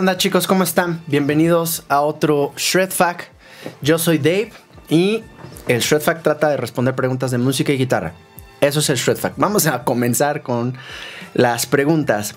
onda, chicos? ¿Cómo están? Bienvenidos a otro ShredFAQ. Yo soy Dave y el ShredFAQ trata de responder preguntas de música y guitarra. Eso es el ShredFAQ. Vamos a comenzar con las preguntas.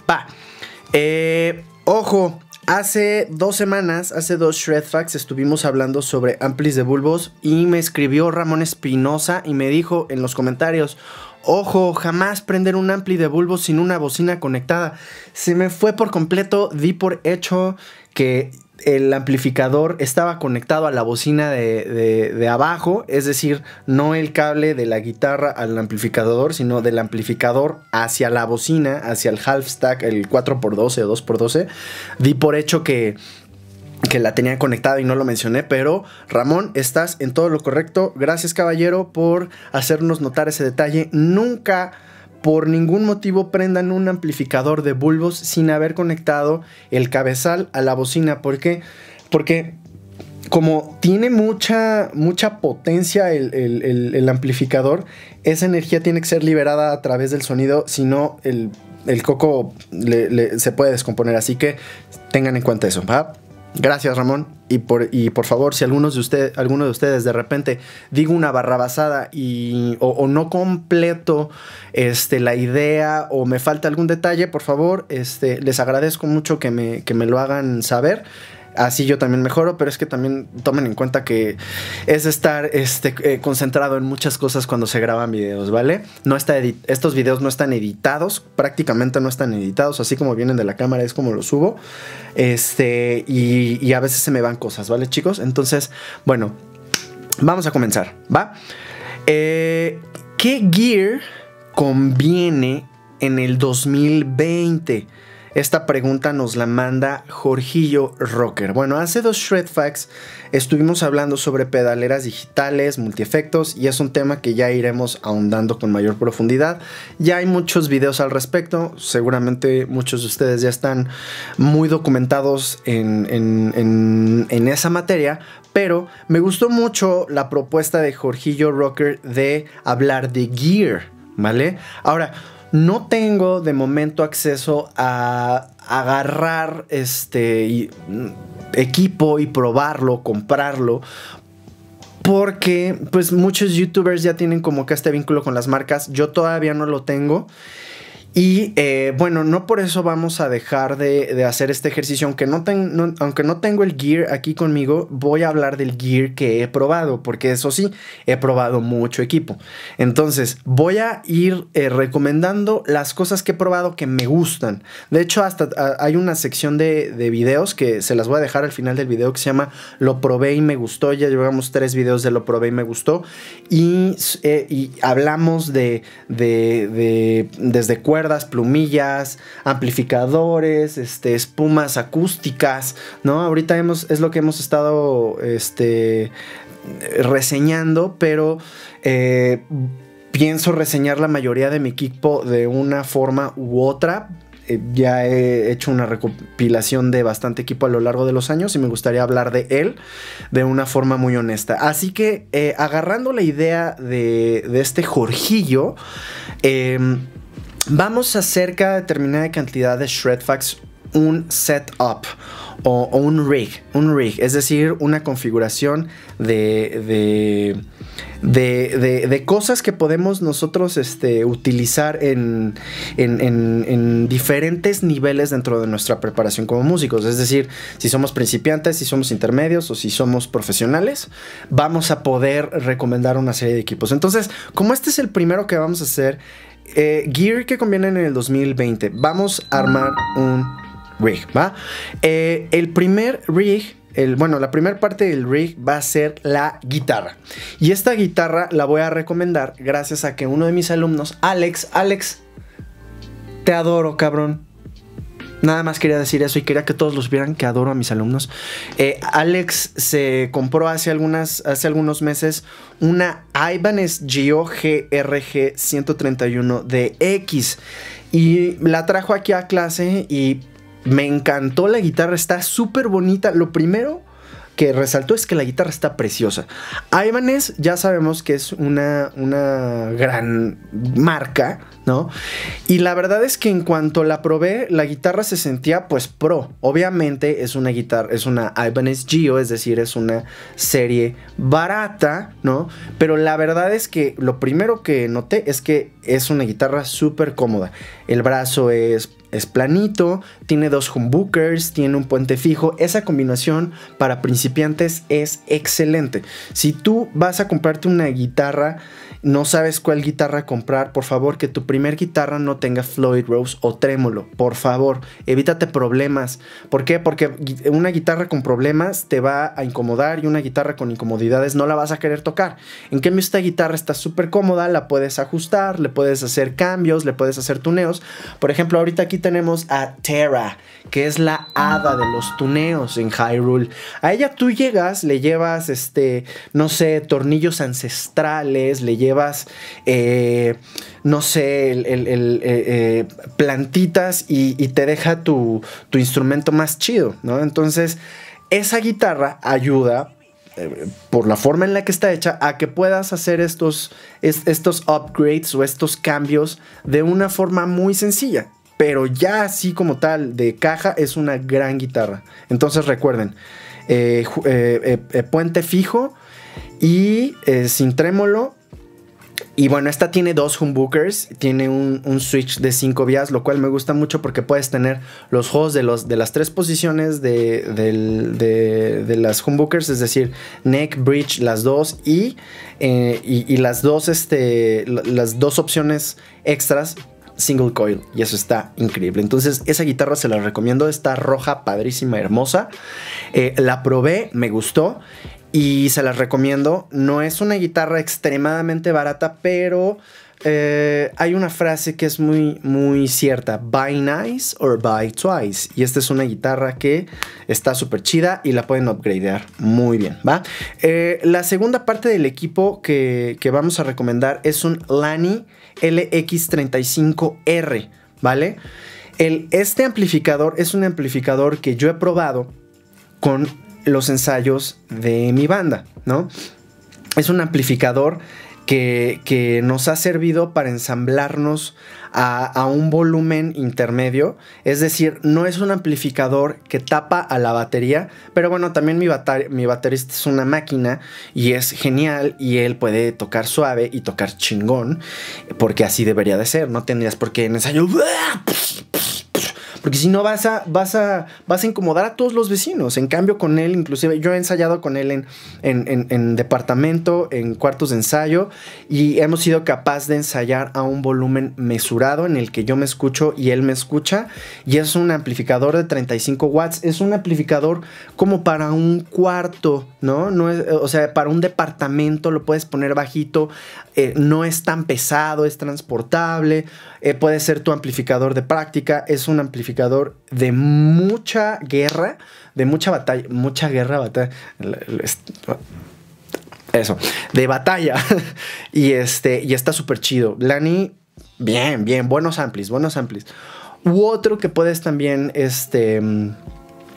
Ojo, hace dos semanas, hace dos ShredFAQs estuvimos hablando sobre amplis de bulbos y me escribió Ramón Espinosa y me dijo en los comentarios: ojo, jamás prender un ampli de bulbo sin una bocina conectada. Se me fue por completo, di por hecho que el amplificador estaba conectado a la bocina de abajo, es decir, no el cable de la guitarra al amplificador, sino del amplificador hacia la bocina, hacia el half stack, el 4x12 o 2x12. Di por hecho que la tenía conectada y no lo mencioné, pero Ramón, estás en todo lo correcto. Gracias, caballero, por hacernos notar ese detalle. Nunca, por ningún motivo, prendan un amplificador de bulbos sin haber conectado el cabezal a la bocina. ¿Por qué? Porque como tiene mucha potencia el amplificador, esa energía tiene que ser liberada a través del sonido, si no el coco se puede descomponer. Así que tengan en cuenta eso, ¿va? Gracias, Ramón, y por favor, si alguno de ustedes de repente digo una barrabasada o no completo la idea o me falta algún detalle, por favor, les agradezco mucho que me lo hagan saber. Así yo también mejoro, pero es que también tomen en cuenta que es estar concentrado en muchas cosas cuando se graban videos, ¿vale? No está estos videos no están editados, prácticamente no están editados, así como vienen de la cámara es como los subo. Y a veces se me van cosas, ¿vale, chicos? Entonces, bueno, vamos a comenzar, ¿va? ¿Qué gear conviene en el 2020? Esta pregunta nos la manda Jorgillo Rocker. Bueno, hace dos ShredFAQs estuvimos hablando sobre pedaleras digitales, multiefectos, y es un tema que ya iremos ahondando con mayor profundidad. Ya hay muchos videos al respecto, seguramente muchos de ustedes ya están muy documentados en esa materia, pero me gustó mucho la propuesta de Jorgillo Rocker de hablar de gear, ¿vale? Ahora, no tengo de momento acceso a agarrar este equipo y probarlo, comprarlo, porque pues muchos youtubers ya tienen como que este vínculo con las marcas. Yo todavía no lo tengo. Y bueno, no por eso vamos a dejar de hacer este ejercicio. Aunque no tengo el gear aquí conmigo, voy a hablar del gear que he probado, porque eso sí, he probado mucho equipo. Entonces voy a ir recomendando las cosas que he probado que me gustan. De hecho, hasta hay una sección de videos que se las voy a dejar al final del video, que se llama Lo probé y me gustó. Ya llevamos 3 videos de Lo probé y me gustó. Y hablamos desde cuerdas, plumillas, amplificadores, espumas acústicas, ¿no? Ahorita es lo que hemos estado reseñando, pero pienso reseñar la mayoría de mi equipo de una forma u otra. Ya he hecho una recopilación de bastante equipo a lo largo de los años y me gustaría hablar de él de una forma muy honesta. Así que agarrando la idea de este Jorgillo, vamos a acerca de determinada cantidad de ShredFAQs un setup o un rig, es decir, una configuración de cosas que podemos nosotros utilizar en diferentes niveles dentro de nuestra preparación como músicos. Es decir, si somos principiantes, si somos intermedios o si somos profesionales, vamos a poder recomendar una serie de equipos. Entonces, como este es el primero que vamos a hacer, gear que conviene en el 2020, vamos a armar un rig, ¿va? El primer rig, la primera parte del rig va a ser la guitarra. Y esta guitarra la voy a recomendar gracias a que uno de mis alumnos, Alex, te adoro, cabrón. Nada más quería decir eso y quería que todos lo supieran, que adoro a mis alumnos. Alex se compró hace algunos meses una Ibanez Gio GRG131DX y la trajo aquí a clase y me encantó la guitarra, está súper bonita. Lo primero que resaltó es que la guitarra está preciosa. Ibanez ya sabemos que es una gran marca, ¿no? Y la verdad es que en cuanto la probé, la guitarra se sentía pues pro. Obviamente es una guitarra, es una Ibanez Gio, es decir, es una serie barata, ¿no? Pero la verdad es que lo primero que noté es que es una guitarra súper cómoda. El brazo es planito, tiene dos humbuckers, tiene un puente fijo. Esa combinación para principiantes es excelente. Si tú vas a comprarte una guitarra, no sabes cuál guitarra comprar, por favor, que tu primer guitarra no tenga Floyd Rose o trémolo. Por favor, evítate problemas. ¿Por qué? Porque una guitarra con problemas te va a incomodar y una guitarra con incomodidades no la vas a querer tocar. En cambio, esta guitarra está súper cómoda, la puedes ajustar, le puedes hacer cambios, le puedes hacer tuneos. Por ejemplo, ahorita aquí tenemos a Terra, que es la hada de los tuneos en Hyrule. A ella tú llegas, le llevas, no sé, tornillos ancestrales, le llevas, no sé, plantitas y te deja tu instrumento más chido, ¿no? Entonces, esa guitarra ayuda, por la forma en la que está hecha, a que puedas hacer estos upgrades o estos cambios de una forma muy sencilla. Pero ya así como tal, de caja, es una gran guitarra. Entonces recuerden, puente fijo y sin trémolo. Y bueno, esta tiene dos humbuckers, tiene un switch de 5 vías, lo cual me gusta mucho porque puedes tener los juegos de las tres posiciones de las humbuckers, es decir, neck, bridge, las dos y las dos opciones extras single coil, y eso está increíble. Entonces esa guitarra se la recomiendo, está roja, padrísima, hermosa. La probé, me gustó y se las recomiendo. No es una guitarra extremadamente barata, pero hay una frase que es muy, muy cierta: buy nice or buy twice. Y esta es una guitarra que está súper chida y la pueden upgradear muy bien, ¿va? La segunda parte del equipo que vamos a recomendar es un Laney LX35R, ¿vale? Este amplificador es un amplificador que yo he probado con los ensayos de mi banda, ¿no? Es un amplificador que nos ha servido para ensamblarnos a un volumen intermedio. Es decir, no es un amplificador que tapa a la batería, pero bueno, también mi baterista es una máquina y es genial, y él puede tocar suave y tocar chingón, porque así debería de ser. No tendrías por qué en ensayo, porque si no vas a incomodar a todos los vecinos. En cambio, con él, inclusive yo he ensayado con él en departamento, en cuartos de ensayo, y hemos sido capaz de ensayar a un volumen mesurado en el que yo me escucho y él me escucha. Y es un amplificador de 35 watts. Es un amplificador como para un cuarto, ¿no? No es, o sea, para un departamento lo puedes poner bajito. No es tan pesado, es transportable. Puede ser tu amplificador de práctica. Es un amplificador de mucha guerra, de mucha batalla, eso, de batalla. Y está súper chido. Laney, bien, buenos amplis. U otro que puedes también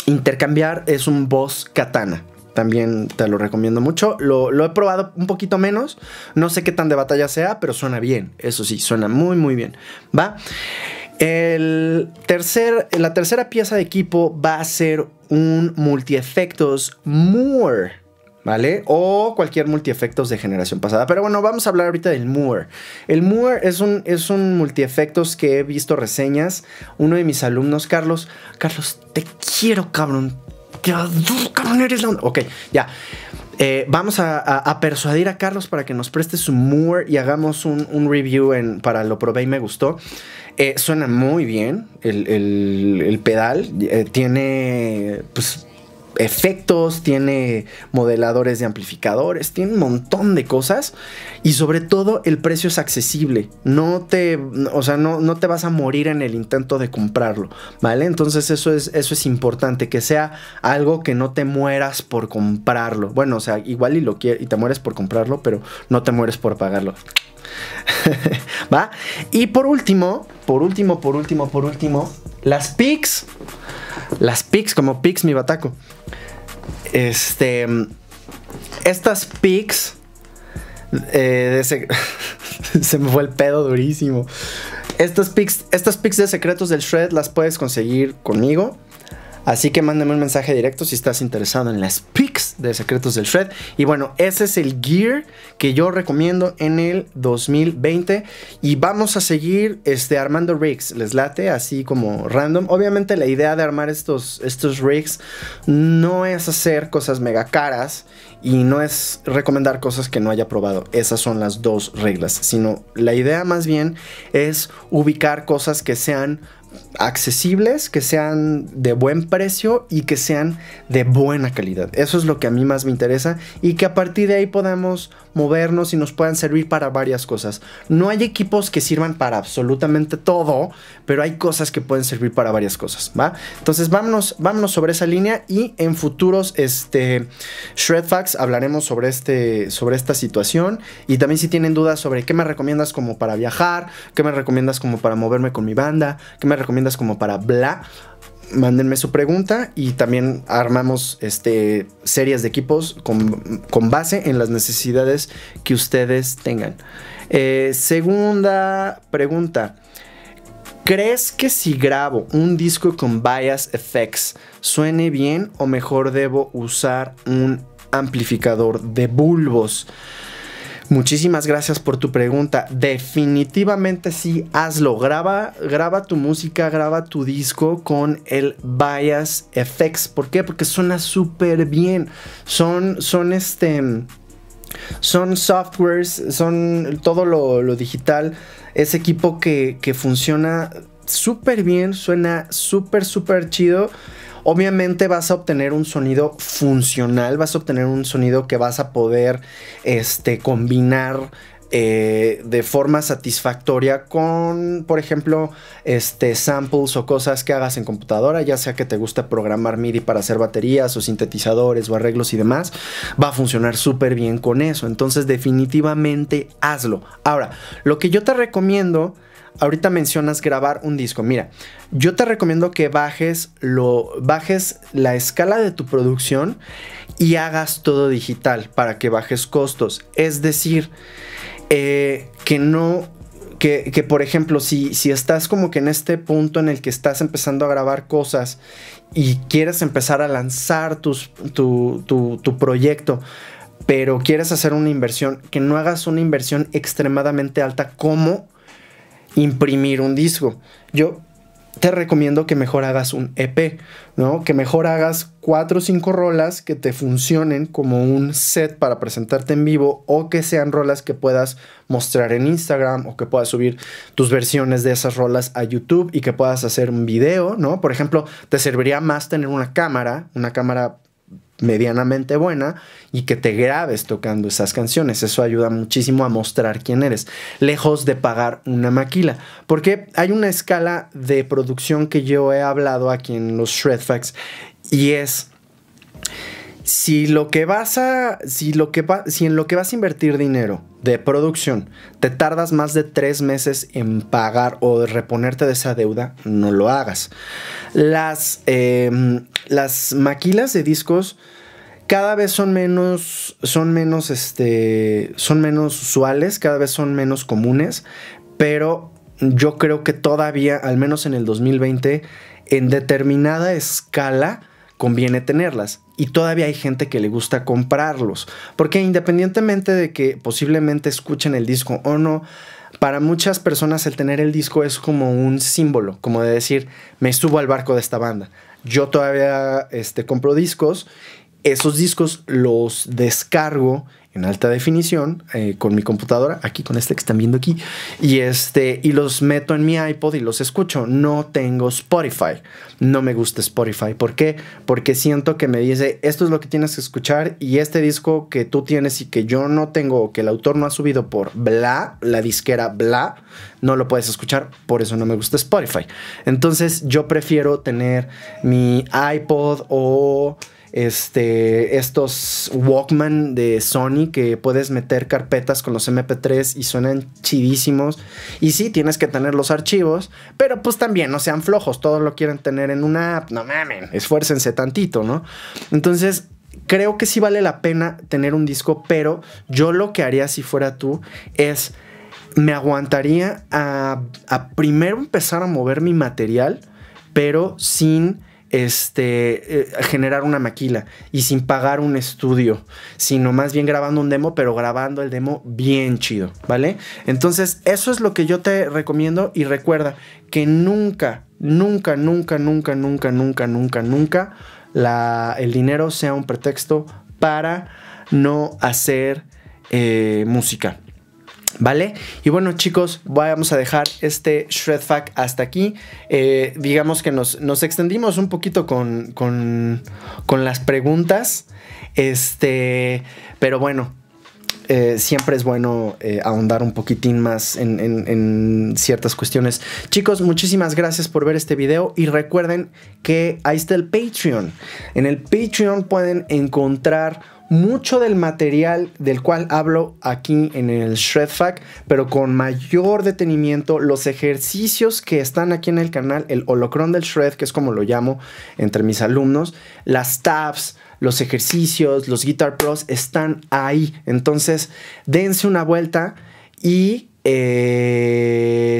intercambiar es un Boss Katana. También te lo recomiendo mucho. Lo he probado un poquito menos, no sé qué tan de batalla sea, pero suena bien. Eso sí, suena muy, muy bien, ¿va? La tercera pieza de equipo va a ser un multiefectos MOOER, ¿vale? O cualquier multiefectos de generación pasada. Pero bueno, vamos a hablar ahorita del MOOER. El MOOER es un multiefectos que he visto reseñas. Uno de mis alumnos, Carlos, te quiero, cabrón. Te adoro, cabrón, eres la onda. Ok, ya. Vamos a persuadir a Carlos para que nos preste su MOOER y hagamos un review para Lo Probé y Me Gustó. Suena muy bien el pedal. Tiene pues efectos, tiene modeladores de amplificadores, tiene un montón de cosas. Y sobre todo el precio es accesible. No te vas a morir en el intento de comprarlo, ¿vale? Entonces eso es importante, que sea algo que no te mueras por comprarlo. Bueno, o sea, igual y te mueres por comprarlo, pero no te mueres por pagarlo. ¿Va? Y por último, las picks como picks mi bataco. Estas picks se me fue el pedo durísimo. Estas picks de Secretos del Shred las puedes conseguir conmigo. Así que mándame un mensaje directo si estás interesado en las picks de Secretos del Shred. Y bueno, ese es el gear que yo recomiendo en el 2020. Y vamos a seguir armando rigs. Les late así como random. Obviamente la idea de armar estos rigs no es hacer cosas mega caras. Y no es recomendar cosas que no haya probado. Esas son las dos reglas. Sino la idea más bien es ubicar cosas que sean accesibles, que sean de buen precio y que sean de buena calidad. Eso es lo que a mí más me interesa, y que a partir de ahí podamos movernos y nos puedan servir para varias cosas. No hay equipos que sirvan para absolutamente todo, pero hay cosas que pueden servir para varias cosas, ¿va? Entonces vámonos sobre esa línea, y en futuros ShredFAQs hablaremos sobre esta situación. Y también si tienen dudas sobre qué me recomiendas como para viajar, qué me recomiendas como para moverme con mi banda, qué me recomiendas como para bla, mándenme su pregunta, y también armamos series de equipos con base en las necesidades que ustedes tengan. Segunda pregunta: ¿crees que si grabo un disco con Bias FX suene bien, o mejor debo usar un amplificador de bulbos? Muchísimas gracias por tu pregunta. Definitivamente sí, hazlo. Graba tu música, graba tu disco con el Bias FX. ¿Por qué? Porque suena súper bien. Son softwares, son todo lo digital. Es equipo que funciona súper bien, suena súper chido. Obviamente vas a obtener un sonido funcional, vas a obtener un sonido que vas a poder combinar de forma satisfactoria con, por ejemplo, samples o cosas que hagas en computadora, ya sea que te gusta programar MIDI para hacer baterías o sintetizadores o arreglos y demás. Va a funcionar súper bien con eso, entonces definitivamente hazlo. Ahora, lo que yo te recomiendo... Ahorita mencionas grabar un disco. Mira, yo te recomiendo que bajes la escala de tu producción y hagas todo digital para que bajes costos. Es decir, que por ejemplo, si estás como que en este punto en el que estás empezando a grabar cosas y quieres empezar a lanzar tu proyecto, pero quieres hacer una inversión, que no hagas una inversión extremadamente alta como imprimir un disco. Yo te recomiendo que mejor hagas un EP, ¿no? Que mejor hagas 4 o 5 rolas que te funcionen como un set para presentarte en vivo, o que sean rolas que puedas mostrar en Instagram, o que puedas subir tus versiones de esas rolas a YouTube y que puedas hacer un video, ¿no? Por ejemplo, te serviría más tener una cámara medianamente buena, y que te grabes tocando esas canciones. Eso ayuda muchísimo a mostrar quién eres, lejos de pagar una maquila, porque hay una escala de producción que yo he hablado aquí en los ShredFAQs, y es si en lo que vas a invertir dinero de producción te tardas más de 3 meses en pagar o de reponerte de esa deuda, no lo hagas. Las maquilas de discos cada vez son menos usuales, cada vez son menos comunes, pero yo creo que todavía, al menos en el 2020, en determinada escala conviene tenerlas, y todavía hay gente que le gusta comprarlos, porque independientemente de que posiblemente escuchen el disco o no, para muchas personas el tener el disco es como un símbolo, como de decir, me subo al barco de esta banda. Yo todavía compro discos, esos discos los descargo en alta definición con mi computadora, aquí con este que están viendo aquí, y los meto en mi iPod y los escucho. No tengo Spotify, no me gusta Spotify. ¿Por qué? Porque siento que me dice, esto es lo que tienes que escuchar, y este disco que tú tienes y que yo no tengo, o que el autor no ha subido por bla, la disquera bla, no lo puedes escuchar. Por eso no me gusta Spotify. Entonces yo prefiero tener mi iPod o... estos Walkman de Sony, que puedes meter carpetas con los MP3 y suenan chidísimos. Y sí, tienes que tener los archivos, pero pues también no sean flojos, todos lo quieren tener en una app. No mamen, esfuércense tantito, ¿no? Entonces Creo que sí vale la pena tener un disco, pero yo lo que haría si fuera tú es, me aguantaría a primero empezar a mover mi material, pero sin generar una maquila y sin pagar un estudio, sino más bien grabando un demo, pero grabando el demo bien chido, ¿vale? Entonces eso es lo que yo te recomiendo, y recuerda que nunca, nunca, nunca, nunca, nunca, nunca, nunca, nunca el dinero sea un pretexto para no hacer música, ¿vale? Y bueno, chicos, vamos a dejar este ShredFAQ hasta aquí. Digamos que nos extendimos un poquito con las preguntas. Pero bueno, siempre es bueno ahondar un poquitín más en ciertas cuestiones. Chicos, muchísimas gracias por ver este video, y recuerden que ahí está el Patreon. En el Patreon pueden encontrar mucho del material del cual hablo aquí en el ShredFAQ, pero con mayor detenimiento, los ejercicios que están aquí en el canal, el holocron del Shred, que es como lo llamo entre mis alumnos, las tabs, los ejercicios, los Guitar Pros están ahí. Entonces dense una vuelta y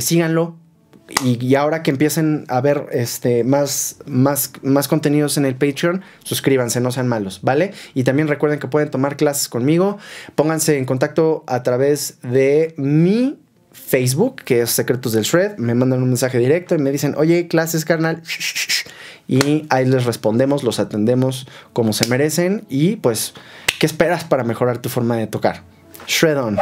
síganlo. Y ahora que empiecen a ver más contenidos en el Patreon, suscríbanse, no sean malos, ¿vale? Y también recuerden que pueden tomar clases conmigo. Pónganse en contacto a través de mi Facebook, que es Secretos del Shred. Me mandan un mensaje directo y me dicen, oye, clases, carnal. Y ahí les respondemos, los atendemos como se merecen. Y pues, ¿qué esperas para mejorar tu forma de tocar? Shred on.